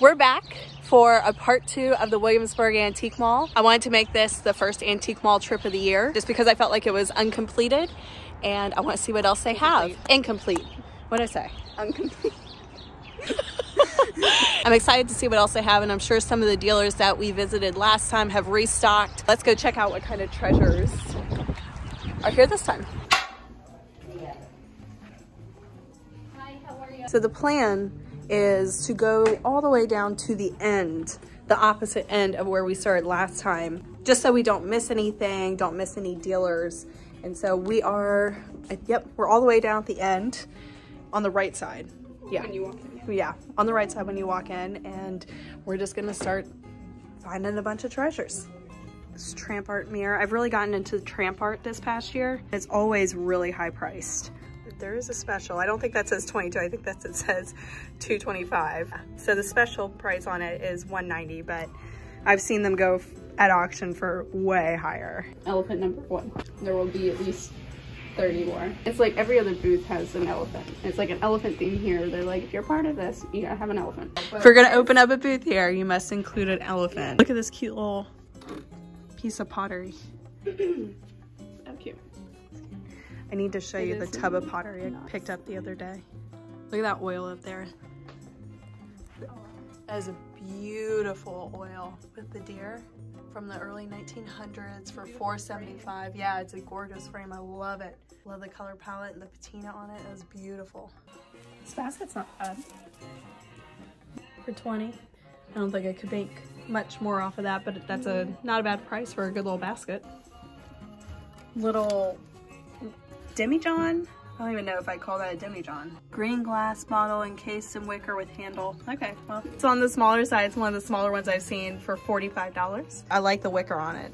We're back for a part two of the Williamsburg Antique Mall. I wanted to make this the first antique mall trip of the year just because I felt like it was uncompleted and I want to see what else they have. Incomplete. What did I say? Uncomplete. I'm excited to see what else they have, and I'm sure some of the dealers that we visited last time have restocked. Let's go check out what kind of treasures are here this time. Hi, how are you? So the plan is to go all the way down to the end, the opposite end of where we started last time, just so we don't miss anything, don't miss any dealers. And so we are, yep, we're all the way down at the end on the right side. Yeah. When you walk in. Yeah, on the right side when you walk in, and we're just gonna start finding a bunch of treasures. This tramp art mirror, I've really gotten into tramp art this past year. It's always really high priced. There is a special. I don't think that says 22. I think that it says 225. So the special price on it is 190, but I've seen them go at auction for way higher. Elephant number one. There will be at least 30 more. It's like every other booth has an elephant. It's like an elephant theme here. They're like, if you're part of this, you gotta have an elephant. But if you're gonna open up a booth here, you must include an elephant. Look at this cute little piece of pottery. How cute. I need to show you the tub of pottery I picked up the other day. Look at that oil up there. That is a beautiful oil with the deer from the early 1900s for $4.75. Yeah, it's a gorgeous frame. I love it. Love the color palette and the patina on it. It was beautiful. This basket's not bad. For 20. I don't think I could make much more off of that, but that's not a bad price for a good little basket. Little demijohn? I don't even know if I call that a demijohn. Green glass bottle encased in wicker with handle. Okay, well, it's on the smaller side. It's one of the smaller ones I've seen for $45. I like the wicker on it.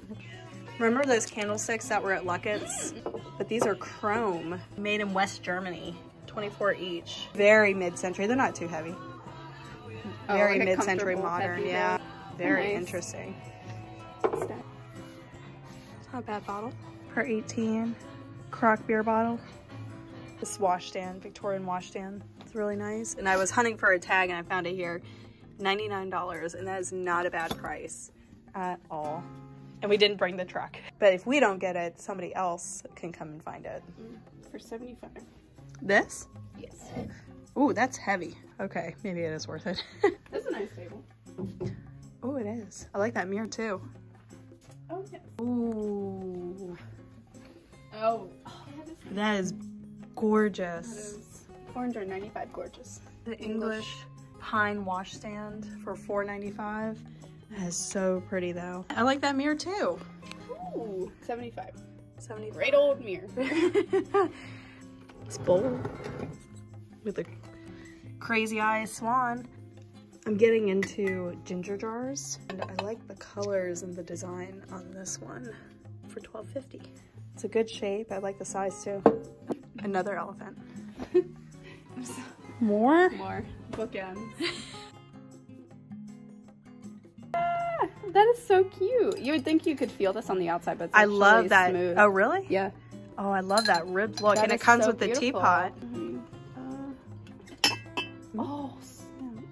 Remember those candlesticks that were at Luckett's? But these are chrome, made in West Germany, 24 each. Very mid-century, they're not too heavy. Very like mid-century modern, yeah. Very nice. Interesting. It's not a bad bottle. Per 18. Croc beer bottle. This wash stand, Victorian wash stand. It's really nice. And I was hunting for a tag and I found it here. $99, and that is not a bad price at all. And we didn't bring the truck. But if we don't get it, somebody else can come and find it. For $75. This? Yes. Ooh, that's heavy. Okay, maybe it is worth it. That's a nice table. Oh, it is. I like that mirror too. Oh, yes. Ooh. Oh, that is gorgeous. That is $495 gorgeous. The English pine washstand for $4.95. That is so pretty though. I like that mirror too. Ooh, $75. Great old mirror. It's bold. With a crazy eye swan. I'm getting into ginger jars. And I like the colors and the design on this one for $12.50. It's a good shape. I like the size too. Another elephant. More? More. Bookends. Ah, that is so cute. You would think you could feel this on the outside, but it's actually love that. Smooth. Oh, really? Yeah. Oh, I love that ribbed look. That and it comes so with beautiful. The teapot.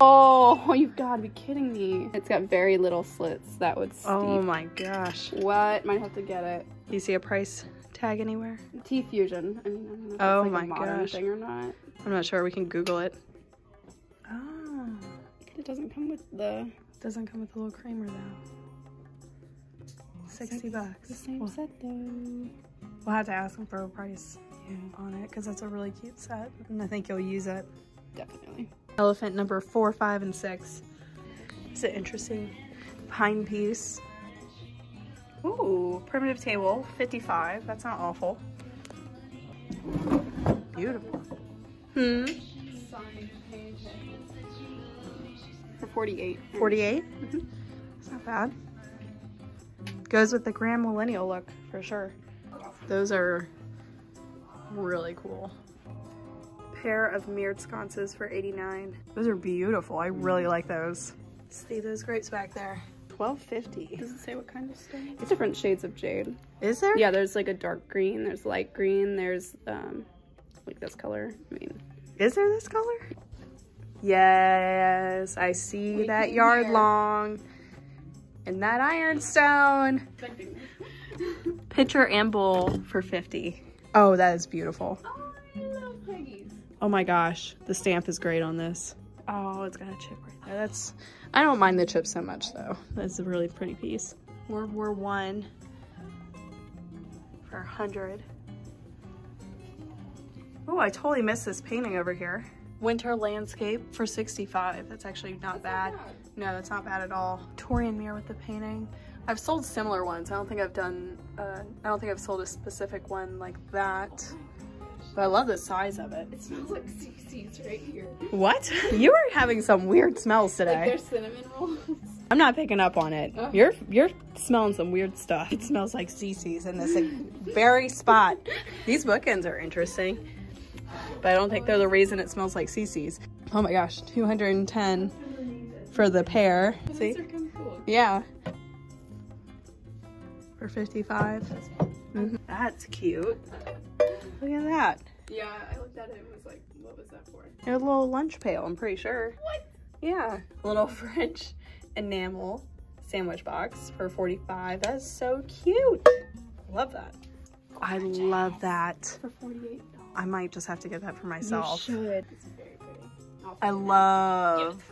Oh, you've got to be kidding me. It's got very little slits that would steep. Oh my gosh. What? Might have to get it. Do you see a price tag anywhere? Tea Fusion. I mean, I don't know if oh it's like my a modern gosh. Thing or not. I'm not sure. We can Google it. Oh. It doesn't come with the... It doesn't come with the little creamer though. $60. The same set though. We'll have to ask them for a price on it because that's a really cute set. And I think you'll use it. Definitely. Elephant number 4, 5, and 6. It's an interesting pine piece. Ooh, primitive table, $55. That's not awful. Beautiful. For $48. $48? Mm-hmm. That's not bad. Goes with the Grand Millennial look for sure. Those are really cool. Pair of mirrored sconces for $89. Those are beautiful. I really like those. See those grapes back there. $12.50. Does it say what kind of stone? It's different shades of jade. Is there? Yeah, there's like a dark green, there's light green, there's like this color. I mean, is there this color? Yes, I see that yard long and that ironstone. Pitcher and bowl for 50. Oh, that is beautiful. Oh, I love Peggy's. Oh my gosh, the stamp is great on this. Oh, it's got a chip right there. That's, I don't mind the chip so much though. That's a really pretty piece. World War I for 100. Oh, I totally missed this painting over here. Winter landscape for 65. That's actually not bad. No, that's not bad at all. Torian mirror with the painting. I've sold similar ones. I don't think I've done, I don't think I've sold a specific one like that. But I love the size of it. It smells like CC's right here. What? You are having some weird smells today. Like their cinnamon rolls. I'm not picking up on it. Oh. You're smelling some weird stuff. It smells like CC's in this very spot. These bookends are interesting. But I don't think they're the reason it smells like CC's. Oh my gosh, 210 for the pair. See? Yeah. For 55. Mm-hmm. That's cute. Look at that. Yeah, I looked at it and was like, what was that for? A little lunch pail, I'm pretty sure. What? Yeah. A little French enamel sandwich box for 45. That's so cute. I love that. I love that. For 48. I might just have to get that for myself. You should. It's very pretty. I love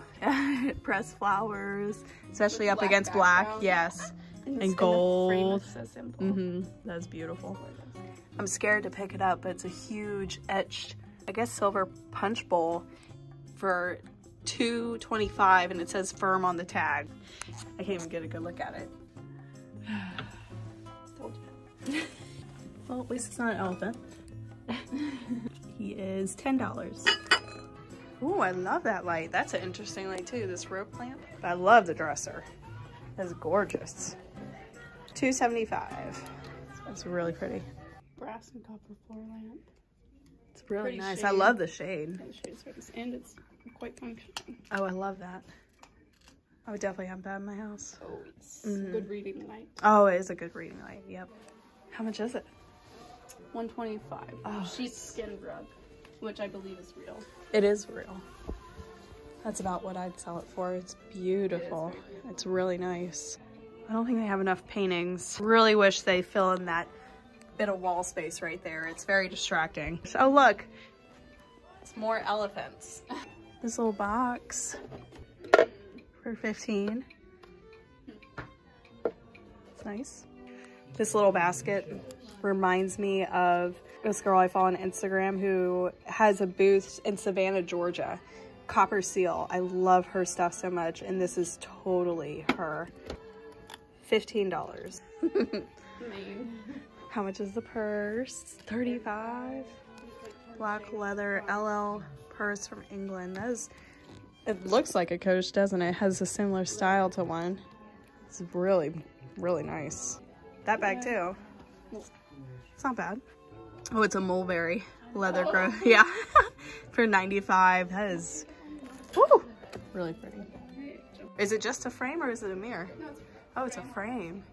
pressed flowers, especially with up black against background. Black. Yes, and gold. So simple. Mm-hmm. That's beautiful. I'm scared to pick it up, but it's a huge etched, I guess, silver punch bowl for $2.25, and it says firm on the tag. I can't even get a good look at it. Told you. Well, at least it's not an elephant. He is $10. Ooh, I love that light. That's an interesting light too, this rope lamp. I love the dresser. That's gorgeous. $2.75. That's really pretty. Brass and copper floor lamp. It's really pretty nice. Shade. I love the shade. And, it's quite functional. Oh, I love that. I would definitely have that in my house. Oh, it's a good reading light. Oh, it is a good reading light. Yep. How much is it? 125. Oh, sheepskin rug, which I believe is real. It is real. That's about what I'd sell it for. It's beautiful. It's really nice. I don't think they have enough paintings. Really wish they fill in that bit of wall space right there. It's very distracting. Oh, look, it's more elephants. This little box for 15. It's nice. This little basket reminds me of this girl I follow on Instagram who has a booth in Savannah, Georgia. Copper Seal. I love her stuff so much, and this is totally her. $15. How much is the purse? 35. Black leather LL purse from England. That is, it looks like a coach, doesn't it? It has a similar style to one. It's really, really nice. That bag too. It's not bad. Oh, it's a mulberry leather grove. Yeah, for 95. That is, woo, really pretty. Is it just a frame or is it a mirror? Oh, it's a frame.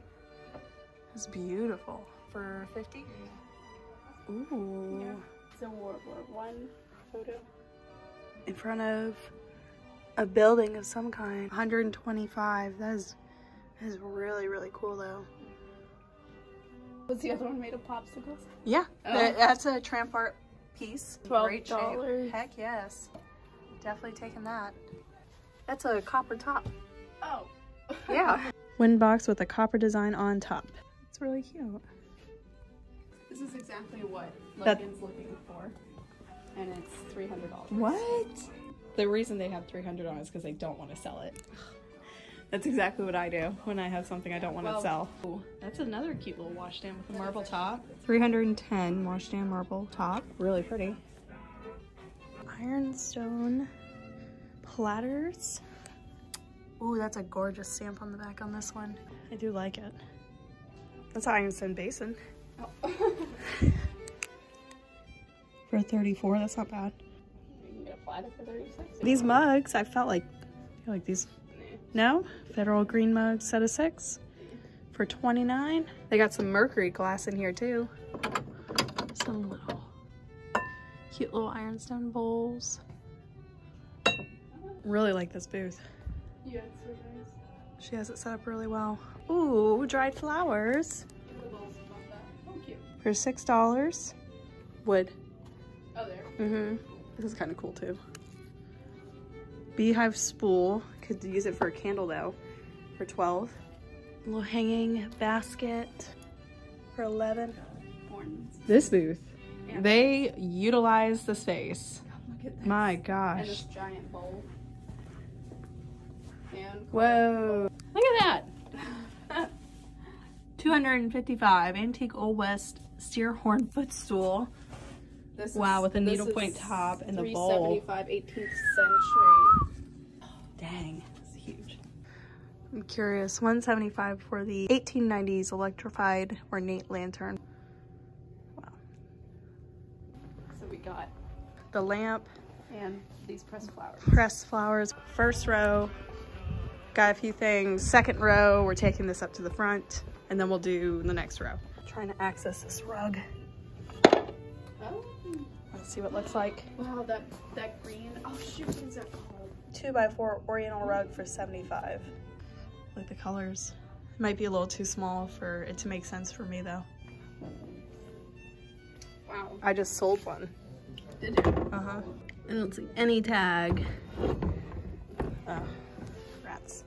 It's beautiful. For 50. Ooh. Yeah, it's a World War I photo. In front of a building of some kind. 125. That is really, really cool though. Was the other one made of popsicles? Yeah, that's a Trampart piece. $12. Heck yes. Definitely taking that. That's a copper top. Oh. Yeah. Wooden box with a copper design on top. It's really cute. This is exactly what Logan's looking for. And it's $300. What? The reason they have $300 is because they don't want to sell it. That's exactly what I do when I have something I don't want to sell. Ooh, that's another cute little washstand with a marble top. 310 washstand marble top. Really pretty. Ironstone platters. Ooh, that's a gorgeous stamp on the back on this one. I do like it. That's an ironstone basin. Oh. For 34, that's not bad. You can get a platter for 36. These mugs, I feel like these. No, Federal Green Mug set of 6 for 29. They got some mercury glass in here too. Some little cute little ironstone bowls. Really like this booth. Yeah, it's so nice. She has it set up really well. Ooh, dried flowers. For $6. Wood. Oh, there. Mm-hmm. This is kind of cool too. Beehive spool. Could use it for a candle though. For $12. A little hanging basket. For $11. This booth. Yeah. They utilize the space. Look at this. My gosh. And this giant bowl. And whoa. Look at that. $255. Antique Old West steer horn footstool. This wow, is, with a needlepoint top and the bowl. $375, 18th century. Oh, dang, that's huge. I'm curious. $175 for the 1890s electrified ornate lantern. Wow. So we got the lamp and these pressed flowers. Pressed flowers. First row. Got a few things. Second row, we're taking this up to the front, and then we'll do the next row. I'm trying to access this rug. Oh. Let's see what it looks like. Wow, that green. Oh shoot, what is that called? 2x4 oriental rug for $75. Like the colors. It might be a little too small for it to make sense for me though. Wow. I just sold one. Did you? Uh-huh. I don't see any tag. Oh. Rats.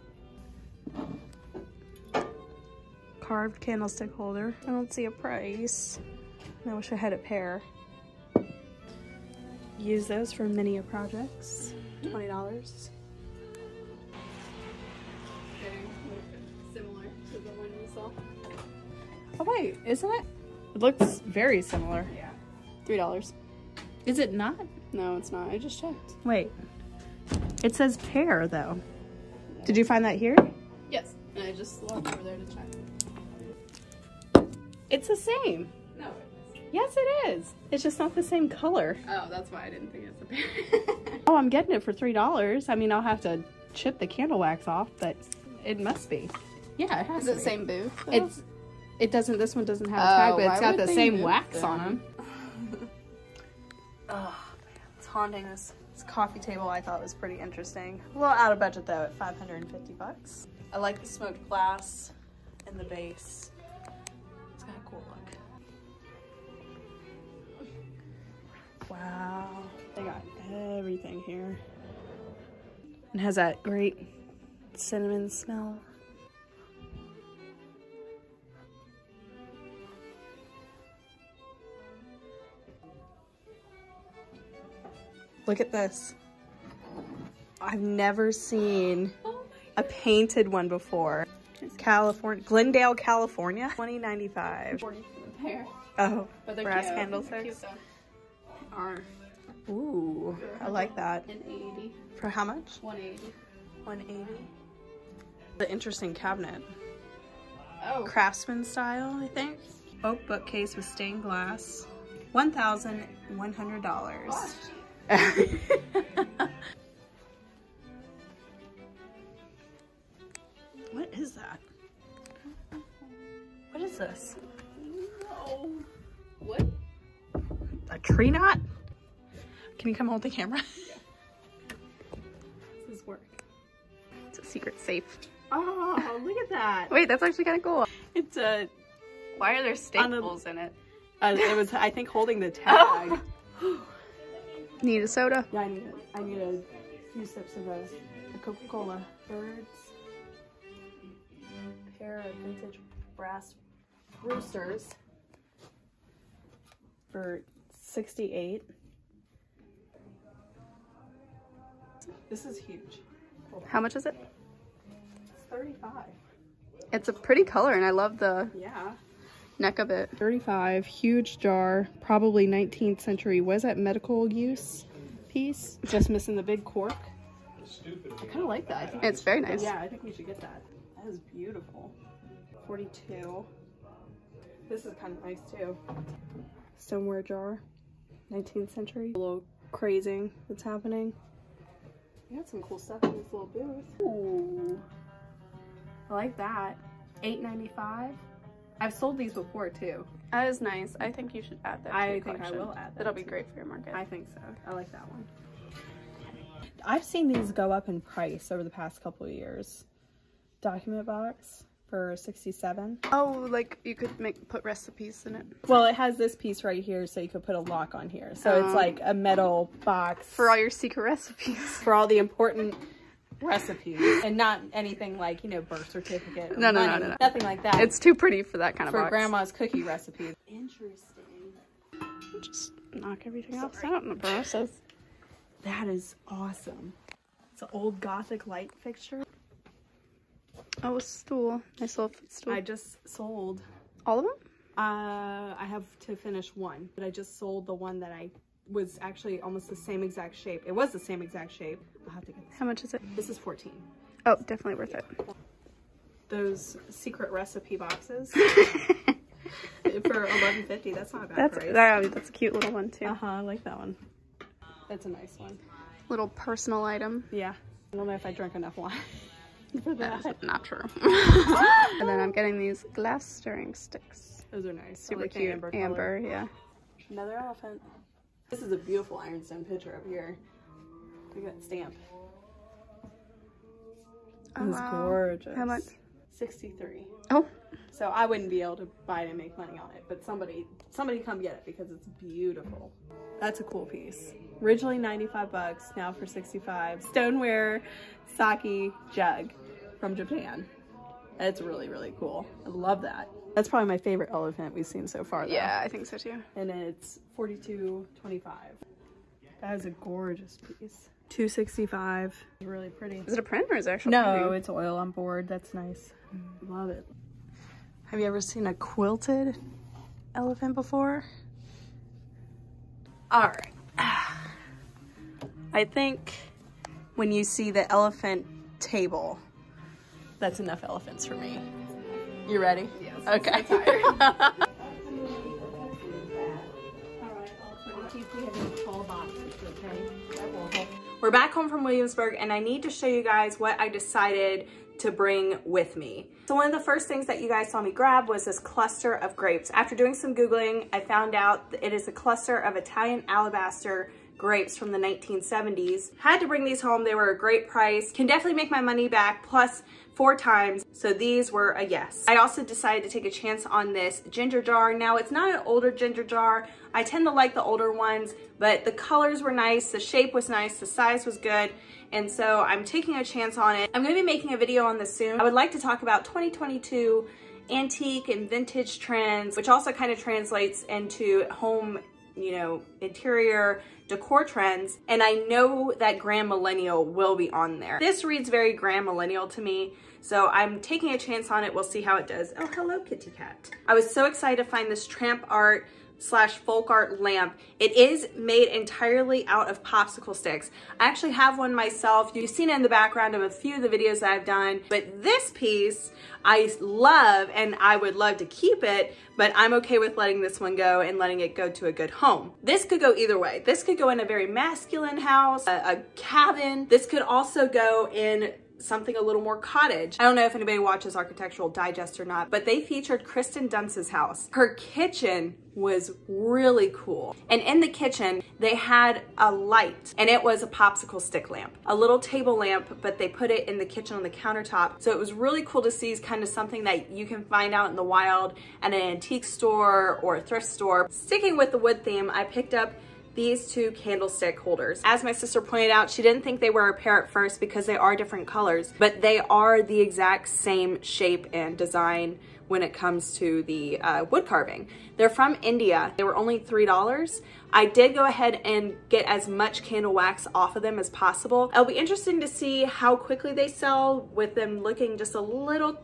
Carved candlestick holder. I don't see a price. I wish I had a pair. Use those for mini projects. $20. Similar to the one we saw. Oh wait, isn't it? It looks very similar. Yeah. $3. Is it not? No, it's not. I just checked. Wait. It says pair though. No. Did you find that here? Yes. And I just walked over there to check. It's the same. No. Yes, it is. It's just not the same color. Oh, that's why I didn't think it's a pair. Oh, I'm getting it for $3. I mean, I'll have to chip the candle wax off, but it must be. Yeah, it has to be. Is it the same booth? It doesn't, this one doesn't have a tag, but it's got the same wax on them. Oh, man. It's haunting this coffee table. I thought was pretty interesting. A little out of budget though at $550. I like the smoked glass and the base. It's got a cool look. Wow, they got everything here. It has that great cinnamon smell. Look at this. I've never seen a painted one before. California, Glendale, California. $20.95. Oh, brass candlesticks. Ooh, I like that. $180. For how much? $180. The interesting cabinet. Oh. Craftsman style, I think. Oak bookcase with stained glass. $1,100. What is that? What is this? No. What? A tree knot? Can you come hold the camera? This is work. It's a secret safe. Oh, look at that. Wait, that's actually kind of cool. It's a... Why are there staples in it? It was, I think, holding the tag. Oh. Need a soda? Yeah, I need a few sips of a Coca-Cola. Birds. A pair of vintage brass roosters. For $68. This is huge. How much is it? It's $35. It's a pretty color and I love the neck of it. $35, huge jar, probably 19th century. Was that medical use piece? Just missing the big cork. I kind of like that. I think it's very nice. Yeah, I think we should get that. That is beautiful. $42. This is kind of nice too. Stoneware jar, 19th century. A little crazing that's happening. We got some cool stuff in this little booth. Ooh, I like that. $8.95. I've sold these before too. That is nice. I think you should add that to your collection. I think I will add that. That'll be great for your market. I think so. I like that one. I've seen these go up in price over the past couple of years. Document box for $67. Oh, like you could put recipes in it. Well, it has this piece right here, so you could put a lock on here. So it's like a metal box for all your secret recipes, for all the important recipes, and not anything like, you know, birth certificate. No, no, no, no, no, nothing like that. It's too pretty for that kind of box. For grandma's cookie recipes. Interesting. Just knock everything else out in the process. That is awesome. It's an old Gothic light fixture. Oh, a stool. Nice little footstool. I just sold all of them. I have to finish one, but I just sold the one that I was actually almost the same exact shape. It was the same exact shape. I'll have to get this. How much is it? This is $14. Oh, definitely worth it. Those secret recipe boxes. For $11.50, that's not a bad price. That's a cute little one too. I like that one. That's a nice one. Little personal item. Yeah. I don't know if I drank enough wine for that. That is not true. And then I'm getting these glass stirring sticks. Those are nice. Super like cute. Amber, yeah. Another elephant. This is a beautiful ironstone picture up here. Look at that stamp. Oh, that's gorgeous. How much? 63. Oh. So I wouldn't be able to buy it and make money on it, but somebody come get it because it's beautiful. That's a cool piece. Originally 95 bucks, now for 65. Stoneware sake jug from Japan. It's really, really cool. I love that. That's probably my favorite elephant we've seen so far though. Yeah, I think so too. And it's $42.25. That is a gorgeous piece. $265. It's really pretty. Is it a print or is it actual printing? No, it's oil on board. That's nice. Love it. Have you ever seen a quilted elephant before? All right. I think when you see the elephant table, that's enough elephants for me. You ready? Yes. Okay. I'm tired. We're back home from Williamsburg, and I need to show you guys what I decided to bring with me. So one of the first things that you guys saw me grab was this cluster of grapes. After doing some Googling, I found out that it is a cluster of Italian alabaster grapes from the 1970s. Had to bring these home. They were a great price. Can definitely make my money back plus 4 times. So these were a yes. I also decided to take a chance on this ginger jar. Now it's not an older ginger jar. I tend to like the older ones, but the colors were nice. The shape was nice. The size was good. And so I'm taking a chance on it. I'm going to be making a video on this soon. I would like to talk about 2022 antique and vintage trends, which also kind of translates into home, you know, interior decor trends. And I know that Grand Millennial will be on there. This reads very Grand Millennial to me. So I'm taking a chance on it. We'll see how it does. Oh, hello, kitty cat. I was so excited to find this tramp art slash folk art lamp. It is made entirely out of popsicle sticks. I actually have one myself. You've seen it in the background of a few of the videos that I've done, but this piece I love and I would love to keep it, but I'm okay with letting this one go and letting it go to a good home. This could go either way. This could go in a very masculine house, a cabin. This could also go in something a little more cottage. I don't know if anybody watches Architectural Digest or not, but they featured Kristen Dunst's house. Her kitchen was really cool. And in the kitchen, they had a light and it was a popsicle stick lamp, a little table lamp, but they put it in the kitchen on the countertop. So it was really cool to see kind of something that you can find out in the wild at an antique store or a thrift store. Sticking with the wood theme, I picked up these 2 candlestick holders. As my sister pointed out, she didn't think they were a pair at first because they are different colors, but they are the exact same shape and design when it comes to the wood carving. They're from India. They were only $3. I did go ahead and get as much candle wax off of them as possible. It'll be interesting to see how quickly they sell with them looking just a little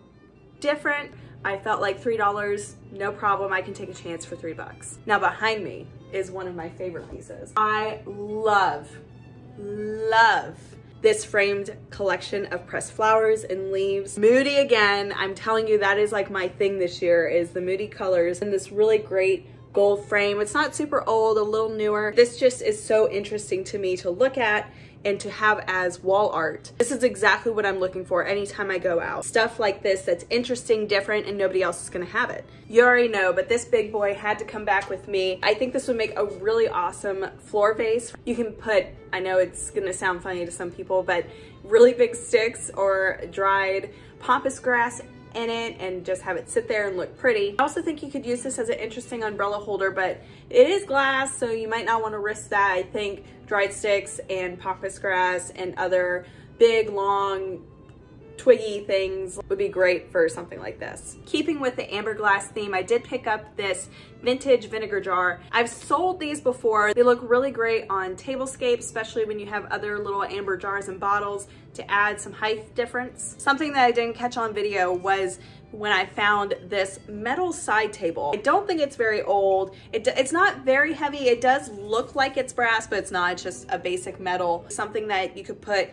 different. I felt like $3, no problem. I can take a chance for $3. Now behind me is one of my favorite pieces. I love this framed collection of pressed flowers and leaves. Moody again, I'm telling you, that is like my thing this year is the moody colors and this really great gold frame. It's not super old, a little newer. This just is so interesting to me to look at and to have as wall art. This is exactly what I'm looking for anytime I go out. Stuff like this that's interesting, different, and nobody else is gonna have it. You already know, but this big boy had to come back with me. I think this would make a really awesome floor vase. You can put, I know it's gonna sound funny to some people, but really big sticks or dried pampas grass in it and just have it sit there and look pretty. I also think you could use this as an interesting umbrella holder, but it is glass, so you might not want to risk that. I think dried sticks and pampas grass and other big, long, twiggy things would be great for something like this. Keeping with the amberglass theme, I did pick up this vintage vinegar jar. I've sold these before. They look really great on tablescapes, especially when you have other little amber jars and bottles to add some height difference. Something that I didn't catch on video was when I found this metal side table. I don't think it's very old. It's not very heavy. It does look like it's brass, but it's not. It's just a basic metal. Something that you could put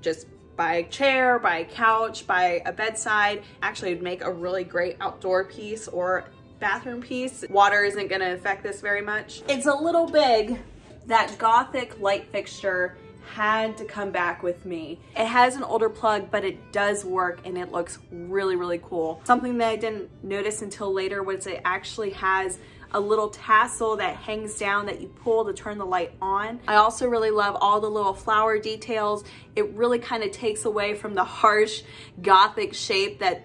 just by a chair, by a couch, by a bedside. Actually, it would make a really great outdoor piece or bathroom piece. Water isn't gonna affect this very much. It's a little big. That Gothic light fixture had to come back with me. It has an older plug, but it does work and it looks really, really cool. Something that I didn't notice until later was it actually has a little tassel that hangs down that you pull to turn the light on. I also really love all the little flower details. It really kind of takes away from the harsh Gothic shape that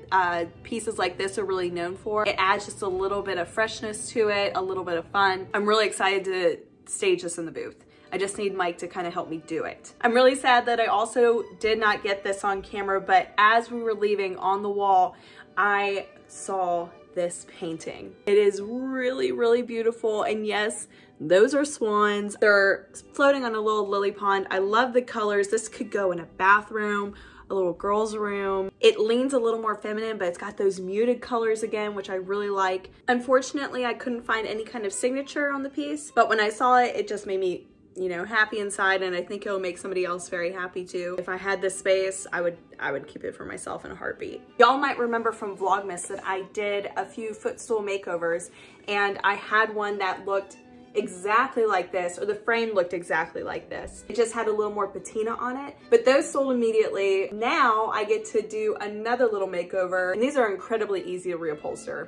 pieces like this are really known for. It adds just a little bit of freshness to it, a little bit of fun. I'm really excited to stage this in the booth. I just need Mike to kind of help me do it. I'm really sad that I also did not get this on camera, but as we were leaving on the wall, I saw this painting. It is really, really beautiful. And yes, those are swans. They're floating on a little lily pond. I love the colors. This could go in a bathroom, a little girl's room. It leans a little more feminine, but it's got those muted colors again, which I really like. Unfortunately, I couldn't find any kind of signature on the piece, but when I saw it, it just made me, you know, happy inside, and I think it'll make somebody else very happy too. If I had this space, I would keep it for myself in a heartbeat. Y'all might remember from Vlogmas that I did a few footstool makeovers, and I had one that looked exactly like this, or the frame looked exactly like this. It just had a little more patina on it, but those sold immediately. Now I get to do another little makeover, and these are incredibly easy to reupholster.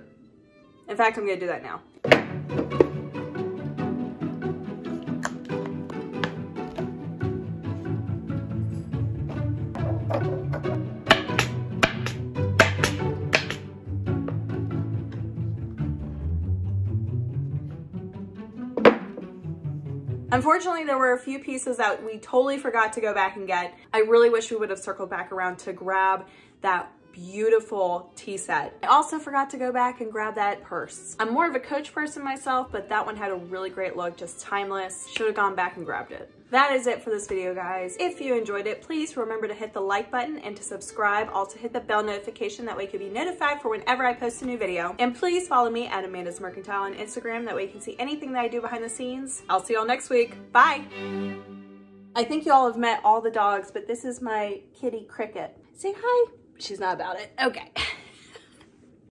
In fact, I'm gonna do that now. Unfortunately, there were a few pieces that we totally forgot to go back and get. I really wish we would have circled back around to grab that beautiful tea set. I also forgot to go back and grab that purse. I'm more of a Coach person myself, but that one had a really great look, just timeless. Should have gone back and grabbed it. That is it for this video, guys. If you enjoyed it, please remember to hit the like button and to subscribe. Also hit the bell notification, that way you can be notified for whenever I post a new video. And please follow me at Amanda's Mercantile on Instagram, that way you can see anything that I do behind the scenes. I'll see y'all next week. Bye. I think y'all have met all the dogs, but this is my kitty Cricket. Say hi. She's not about it. Okay.